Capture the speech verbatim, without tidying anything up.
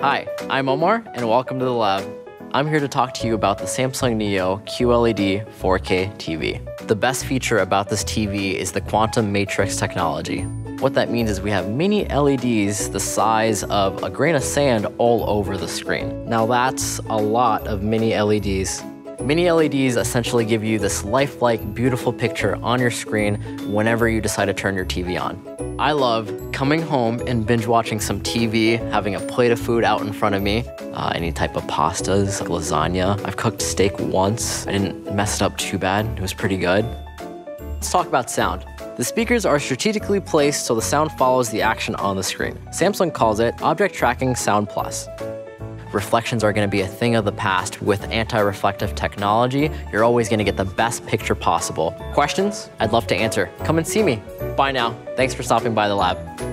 Hi, I'm Omar and welcome to the lab. I'm here to talk to you about the Samsung Neo Q L E D four K T V. The best feature about this T V is the Quantum Matrix Technology. What that means is we have mini L E Ds the size of a grain of sand all over the screen. Now that's a lot of mini L E Ds. Mini L E Ds essentially give you this lifelike, beautiful picture on your screen whenever you decide to turn your T V on. I love coming home and binge watching some T V, having a plate of food out in front of me, uh, any type of pastas, lasagna. I've cooked steak once. I didn't mess it up too bad. It was pretty good. Let's talk about sound. The speakers are strategically placed so the sound follows the action on the screen. Samsung calls it Object Tracking Sound Plus. Reflections are going to be a thing of the past. With anti-reflective technology, you're always going to get the best picture possible. Questions? I'd love to answer. Come and see me. Bye now. Thanks for stopping by the lab.